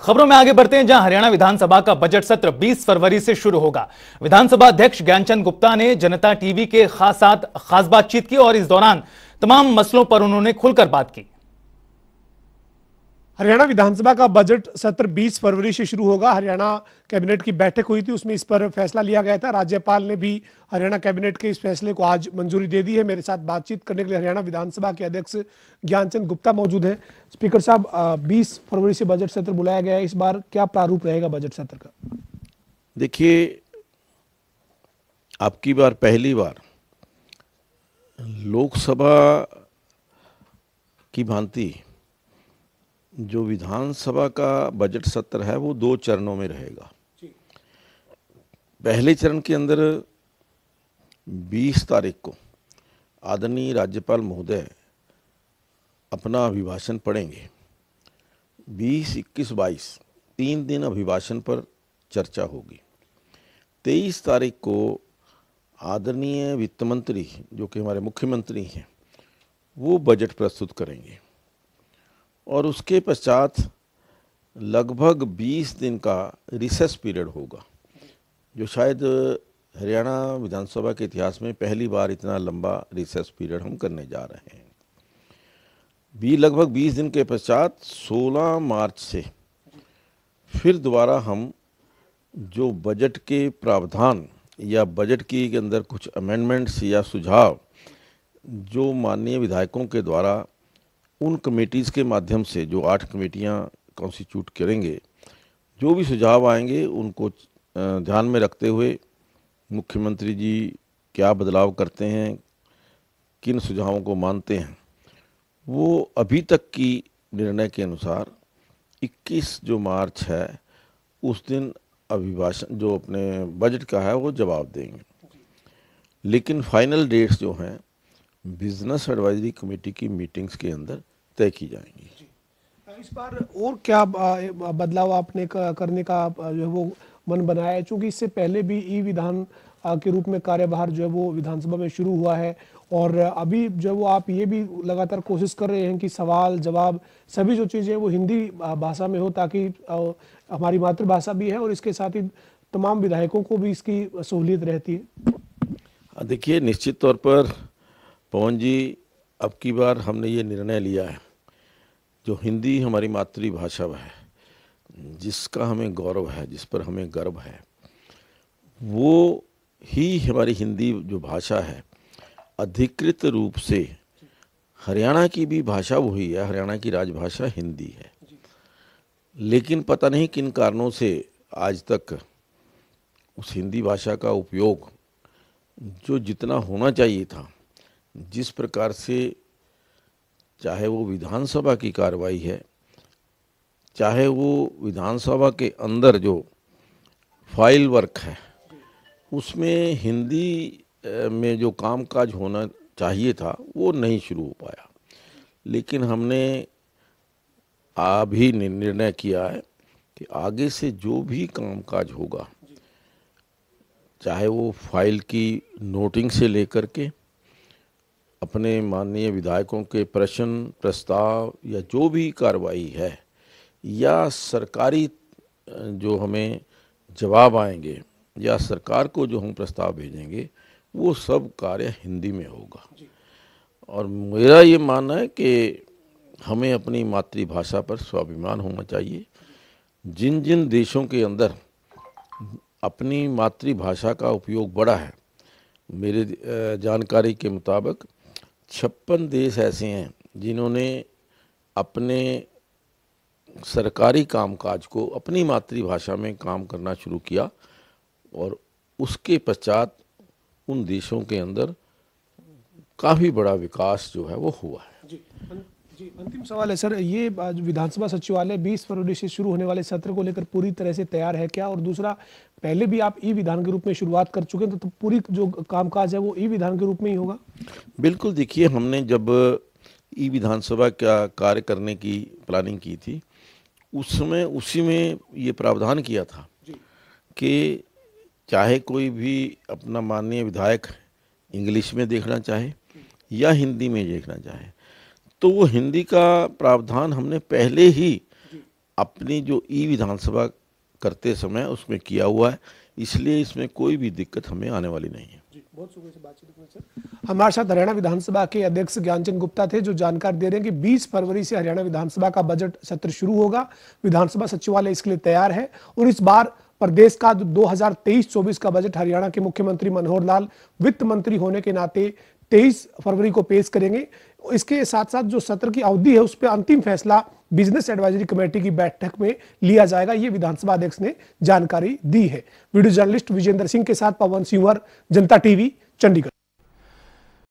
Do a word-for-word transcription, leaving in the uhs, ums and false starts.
खबरों में आगे बढ़ते हैं, जहां हरियाणा विधानसभा का बजट सत्र बीस फरवरी से शुरू होगा। विधानसभा अध्यक्ष ज्ञान चंद गुप्ता ने जनता टीवी के खास साथ खास बातचीत की और इस दौरान तमाम मसलों पर उन्होंने खुलकर बात की। हरियाणा विधानसभा का बजट सत्र बीस फरवरी से शुरू होगा। हरियाणा कैबिनेट की बैठक हुई थी, उसमें इस पर फैसला लिया गया था। राज्यपाल ने भी हरियाणा कैबिनेट के इस फैसले को आज मंजूरी दे दी है। मेरे साथ बातचीत करने के लिए हरियाणा विधानसभा के अध्यक्ष ज्ञान चंद गुप्ता मौजूद हैं। स्पीकर साहब, बीस फरवरी से बजट सत्र बुलाया गया है, इस बार क्या प्रारूप रहेगा बजट सत्र का? देखिए, आपकी बार पहली बार लोकसभा की भांति जो विधानसभा का बजट सत्र है वो दो चरणों में रहेगा। पहले चरण के अंदर बीस तारीख को आदरणीय राज्यपाल महोदय अपना अभिभाषण पढ़ेंगे। बीस, इक्कीस, बाईस तीन दिन अभिभाषण पर चर्चा होगी। तेईस तारीख को आदरणीय वित्त मंत्री जो कि हमारे मुख्यमंत्री हैं वो बजट प्रस्तुत करेंगे और उसके पश्चात लगभग बीस दिन का रिसेस पीरियड होगा, जो शायद हरियाणा विधानसभा के इतिहास में पहली बार इतना लंबा रिसेस पीरियड हम करने जा रहे हैं। भी लगभग बीस दिन के पश्चात सोलह मार्च से फिर दोबारा हम जो बजट के प्रावधान या बजट के अंदर कुछ अमेंडमेंट्स या सुझाव जो माननीय विधायकों के द्वारा उन कमेटीज़ के माध्यम से जो आठ कमेटियां कॉन्स्टिट्यूट करेंगे, जो भी सुझाव आएंगे उनको ध्यान में रखते हुए मुख्यमंत्री जी क्या बदलाव करते हैं, किन सुझावों को मानते हैं, वो अभी तक की निर्णय के अनुसार इक्कीस जो मार्च है उस दिन अभिभाषण जो अपने बजट का है वो जवाब देंगे। लेकिन फाइनल डेट्स जो हैं बिजनेस एडवाइजरी कमेटी की मीटिंग्स के अंदर तय की जाएंगी। इस बार और क्या बदलाव आपने करने का जो है वो मन बनाया है, क्योंकि इससे पहले भी ई विधान के रूप में कार्यभार जो है वो विधानसभा में शुरू हुआ है और अभी जो है वो आप ये भी लगातार कोशिश कर रहे हैं कि सवाल जवाब सभी जो चीज़ें वो हिंदी भाषा में हो, ताकि हमारी मातृभाषा भी है और इसके साथ ही तमाम विधायकों को भी इसकी सहूलियत रहती है। देखिए, निश्चित तौर पर पवन जी, अब की बार हमने ये निर्णय लिया है, जो हिंदी हमारी मातृभाषा है, जिसका हमें गौरव है, जिस पर हमें गर्व है, वो ही हमारी हिंदी जो भाषा है अधिकृत रूप से हरियाणा की भी भाषा वही है। हरियाणा की राजभाषा हिंदी है, लेकिन पता नहीं किन कारणों से आज तक उस हिंदी भाषा का उपयोग जो जितना होना चाहिए था, जिस प्रकार से चाहे वो विधानसभा की कार्रवाई है, चाहे वो विधानसभा के अंदर जो फाइल वर्क है, उसमें हिंदी में जो कामकाज होना चाहिए था वो नहीं शुरू हो पाया। लेकिन हमने आप ही निर्णय किया है कि आगे से जो भी कामकाज होगा, चाहे वो फाइल की नोटिंग से लेकर के अपने माननीय विधायकों के प्रश्न प्रस्ताव या जो भी कार्रवाई है या सरकारी जो हमें जवाब आएंगे या सरकार को जो हम प्रस्ताव भेजेंगे, वो सब कार्य हिंदी में होगा। और मेरा ये मानना है कि हमें अपनी मातृभाषा पर स्वाभिमान होना चाहिए। जिन जिन देशों के अंदर अपनी मातृभाषा का उपयोग बढ़ा है, मेरे जानकारी के मुताबिक छप्पन देश ऐसे हैं जिन्होंने अपने सरकारी कामकाज को अपनी मातृभाषा में काम करना शुरू किया और उसके पश्चात उन देशों के अंदर काफ़ी बड़ा विकास जो है वो हुआ है। जी जी अंतिम सवाल है सर, ये विधानसभा सचिवालय बीस फरवरी से शुरू होने वाले सत्र को लेकर पूरी तरह से तैयार है क्या? और दूसरा, पहले भी आप ई विधान के रूप में शुरुआत कर चुके हैं, तो पूरी जो कामकाज है वो ई विधान के रूप में ही होगा? बिल्कुल, देखिए, हमने जब ई विधानसभा का कार्य करने की प्लानिंग की थी, उस समय उसी में ये प्रावधान किया था कि चाहे कोई भी अपना माननीय विधायक इंग्लिश में देखना चाहे या हिंदी में देखना चाहे, तो वो हिंदी का प्रावधान हमने पहले ही अपनी जो ई विधानसभा करते समय उसमें किया हुआ है, इसलिए इसमें कोई भी दिक्कत हमें आने वाली नहीं है। जी, बहुत शुक्रिया सर, बातचीत करने सर। हमारे साथ हरियाणा विधानसभा के अध्यक्ष ज्ञान चंद गुप्ता थे, जो जानकारी दे रहे हैं कि बीस फरवरी से हरियाणा विधानसभा का बजट सत्र शुरू होगा। विधानसभा सचिवालय इसके लिए तैयार है और इस बार प्रदेश का जो दो हज़ार तेईस चौबीस का बजट हरियाणा के मुख्यमंत्री मनोहर लाल वित्त मंत्री होने के नाते तेईस फरवरी को पेश करेंगे। इसके साथ साथ जो सत्र की अवधि है उस पर अंतिम फैसला बिजनेस एडवाइजरी कमेटी की बैठक में लिया जाएगा, ये विधानसभा अध्यक्ष ने जानकारी दी है। वीडियो जर्नलिस्ट विजेंद्र सिंह के साथ पवन सिंह, जनता टीवी, चंडीगढ़।